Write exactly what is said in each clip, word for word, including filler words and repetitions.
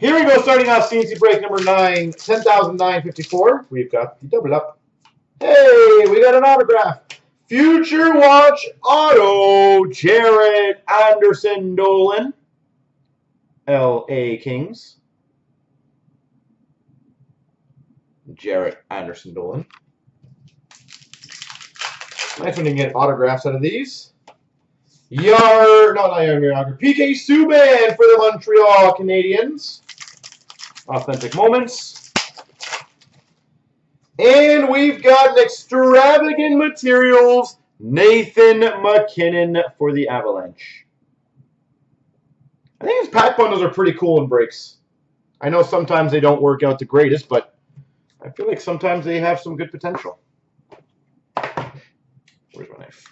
Here we go, starting off C N C break number nine, ten thousand nine hundred fifty-four. We've got the double up. Hey, we got an autograph. Future Watch Auto, Jared Anderson Dolan, L A Kings. Jared Anderson Dolan. Nice when you can get autographs out of these. Yar, no, not Yar, P K Subban for the Montreal Canadiens. Authentic moments. And we've got an extravagant materials, Nathan McKinnon for the Avalanche. I think his pack bundles are pretty cool in breaks. I know sometimes they don't work out the greatest, but I feel like sometimes they have some good potential. Where's my knife?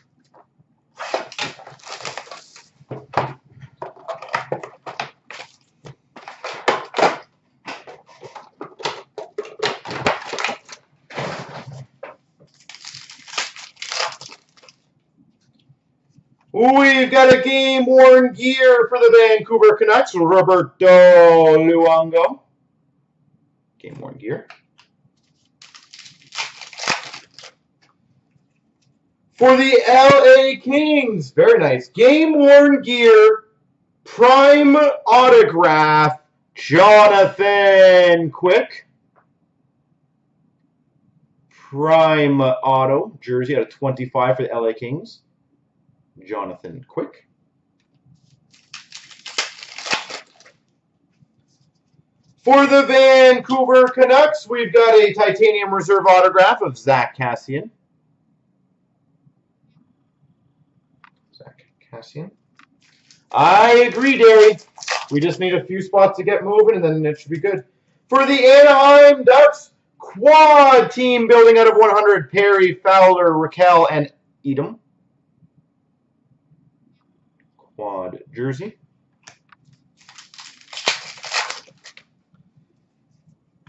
We've got a game-worn gear for the Vancouver Canucks, Roberto Luongo. Game-worn gear. For the L A Kings, very nice. Game-worn gear, prime autograph, Jonathan Quick. Prime auto, jersey out of twenty-five for the L A Kings. Jonathan Quick. For the Vancouver Canucks, we've got a titanium reserve autograph of Zach Cassian. Zach Cassian. I agree, Derry. We just need a few spots to get moving, and then it should be good. For the Anaheim Ducks, quad team building out of one hundred, Perry, Fowler, Raquel, and Edom. Quad jersey.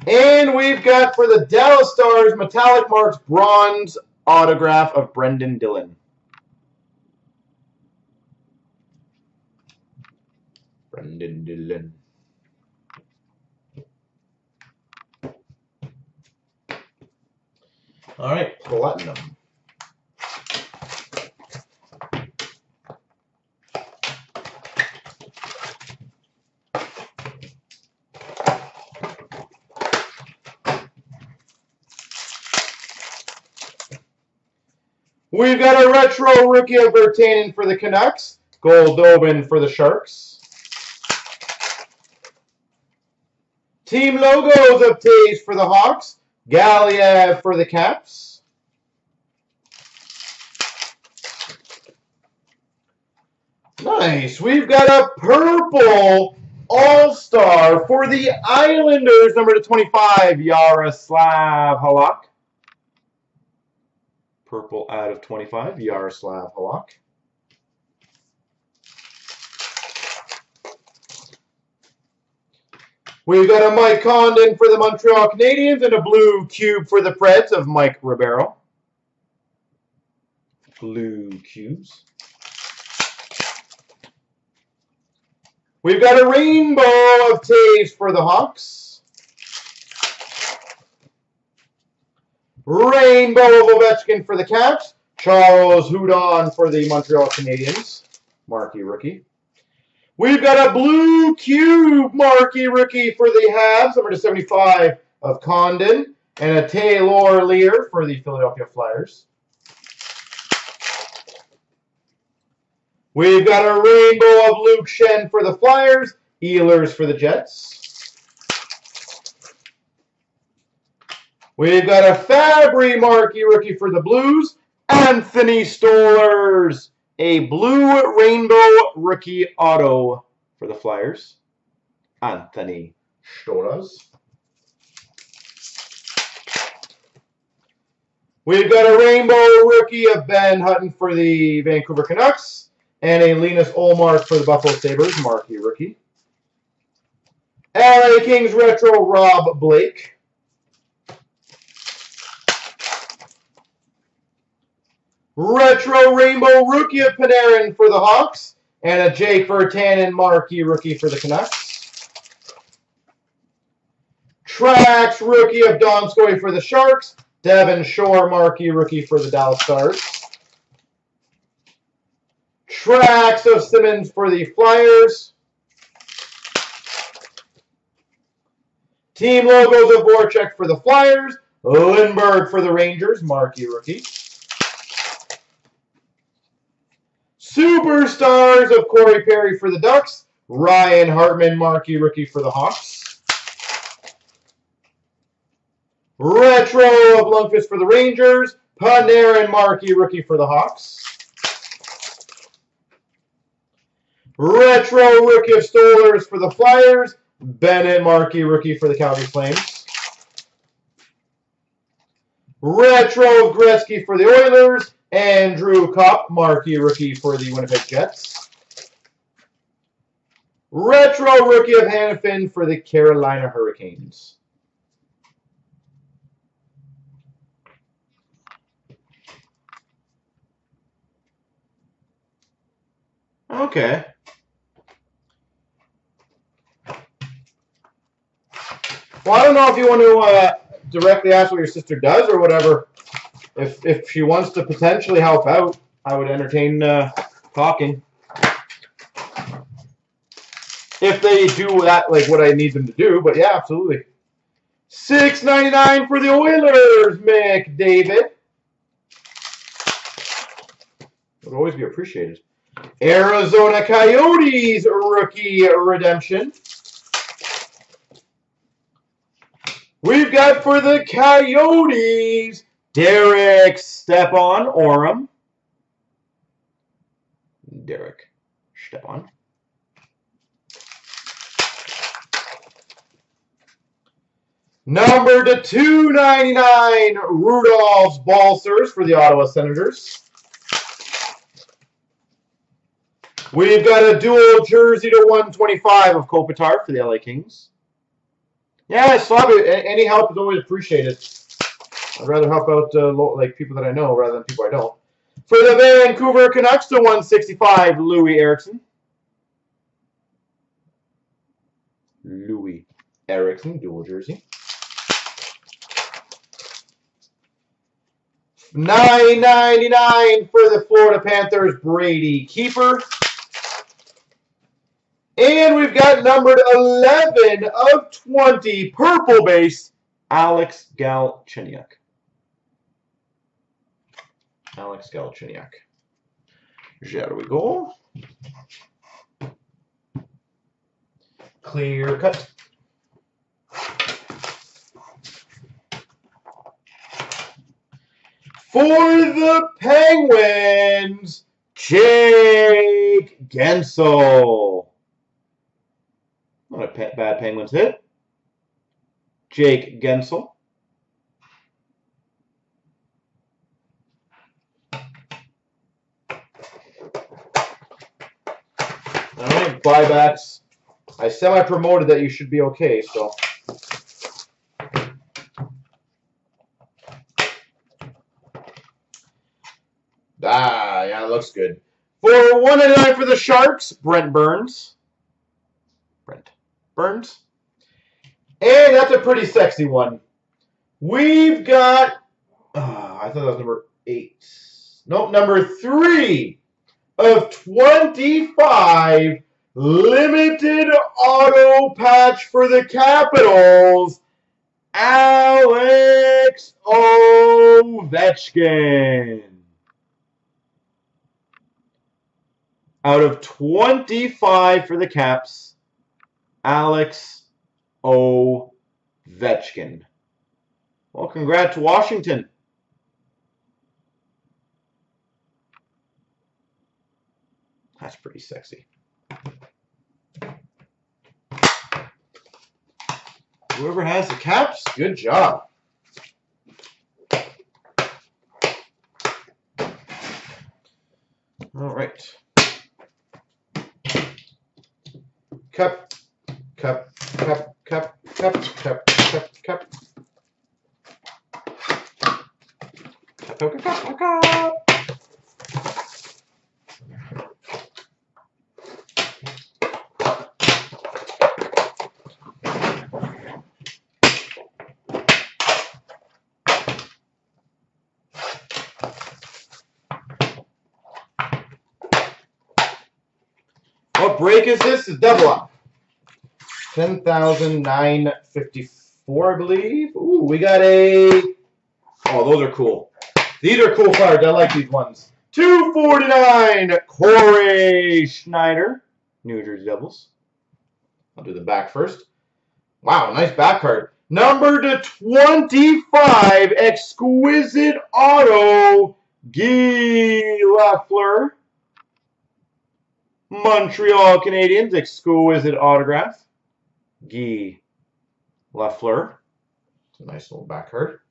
And we've got for the Dallas Stars, metallic marks, bronze autograph of Brendan Dillon. Brendan Dillon. All right, platinum. We've got a retro rookie of Vertanen for the Canucks, Goldobin for the Sharks. Team logos of Taves for the Hawks, Galiev for the Caps. Nice. We've got a purple all-star for the Islanders, number two twenty-five, Yaroslav Halak. Purple out of twenty-five, Yaroslav Halak. We've got a Mike Condon for the Montreal Canadiens and a blue cube for the Preds of Mike Ribeiro. Blue cubes. We've got a rainbow of Taves for the Hawks. Rainbow of Ovechkin for the Caps, Charles Houdon for the Montreal Canadiens, Marquee Rookie. We've got a blue cube Marquee Rookie for the Habs, number to seventy-five of Condon, and a Taylor Lear for the Philadelphia Flyers. We've got a rainbow of Luke Shen for the Flyers, Ehlers for the Jets. We've got a Fabry Marquee Rookie for the Blues, Anthony Stolarz. A blue rainbow rookie auto for the Flyers, Anthony Stolarz. We've got a rainbow rookie of Ben Hutton for the Vancouver Canucks, and a Linus Olmark for the Buffalo Sabres, Marquee Rookie. L A Kings Retro Rob Blake. Retro Rainbow Rookie of Panarin for the Hawks, and a Jake Vertanen Marquee Rookie for the Canucks. Tracks rookie of Donskoy for the Sharks. Devin Shore marquee rookie for the Dallas Stars. Tracks of Simmons for the Flyers. Team logos of Borchuk for the Flyers. Lindbergh for the Rangers, marquee rookie. Superstars of Corey Perry for the Ducks. Ryan Hartman, marquee rookie for the Hawks. Retro of Lundqvist for the Rangers. Panarin, marquee rookie for the Hawks. Retro rookie of Stolarz for the Flyers. Bennett, marquee rookie for the Calgary Flames. Retro of Gretzky for the Oilers. Andrew Kopp, marquee rookie for the Winnipeg Jets. Retro rookie of Hannafin for the Carolina Hurricanes. Okay. Well, I don't know if you want to uh, directly ask what your sister does or whatever. If if she wants to potentially help out, I would entertain uh, talking. If they do that, like what I need them to do, but yeah, absolutely. six ninety-nine for the Oilers, McDavid. Would always be appreciated. Arizona Coyotes rookie redemption. We've got for the Coyotes. Derek Stepan, Orem. Derek Stepan. Number to two ninety-nine, Rudolph's Boesers for the Ottawa Senators. We've got a dual jersey to one twenty-five of Kopitar for the L A Kings. Yeah, Slavic, any help is always appreciated. I'd rather help out uh, like people that I know rather than people I don't. For the Vancouver Canucks to one sixty-five, Louis Eriksson. Louis Eriksson, dual jersey. nine ninety-nine for the Florida Panthers, Brady Keeper. And we've got numbered eleven of twenty, purple base, Alex Galchenyuk. Alex Galchenyuk. There we go. Clear cut. For the Penguins, Jake Gensel. Not a pe- bad Penguins hit. Jake Gensel. Buybacks. I semi-promoted that you should be okay, so. Ah, yeah, it looks good. For one ninety-nine for the Sharks, Brent Burns. Brent Burns. And that's a pretty sexy one. We've got, uh, I thought that was number eight. Nope, number three of twenty-five. Limited auto patch for the Capitals, Alex Ovechkin. Out of twenty-five for the Caps, Alex Ovechkin. Well, congrats to Washington. That's pretty sexy. Whoever has the Caps, good job. All right. Cup, cup, cup, cup, cup, cup, cup, cup. Cup, cup, cup, cup. What break is this? It's double up. ten thousand nine hundred fifty-four, I believe. Ooh, we got a... Oh, those are cool. These are cool cards. I like these ones. two forty-nine, Corey Schneider. New Jersey Devils. I'll do the back first. Wow, nice back card. Number to twenty-five, exquisite auto, Guy Lafleur. Montreal Canadiens, exquisite autograph, Guy Lafleur. It's a nice little back card.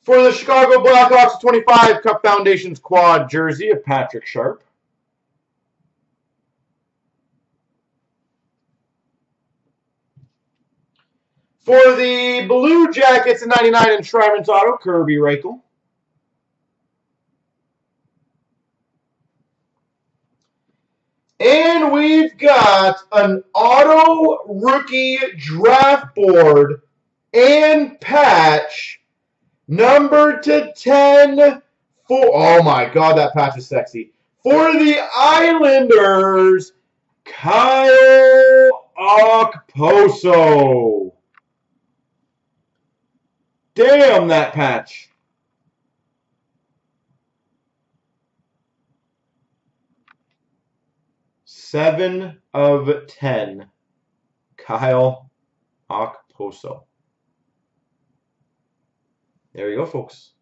For the Chicago Blackhawks, twenty-five, Cup Foundations quad jersey of Patrick Sharp. For the Blue Jackets in ninety-nine, Enshrinement's auto, Kirby Reichel. And we've got an auto rookie draft board and patch number to ten. For, oh my God, that patch is sexy. For the Islanders, Kyle Okposo. Damn, that patch. Seven of ten. Kyle Okposo. There you go, folks.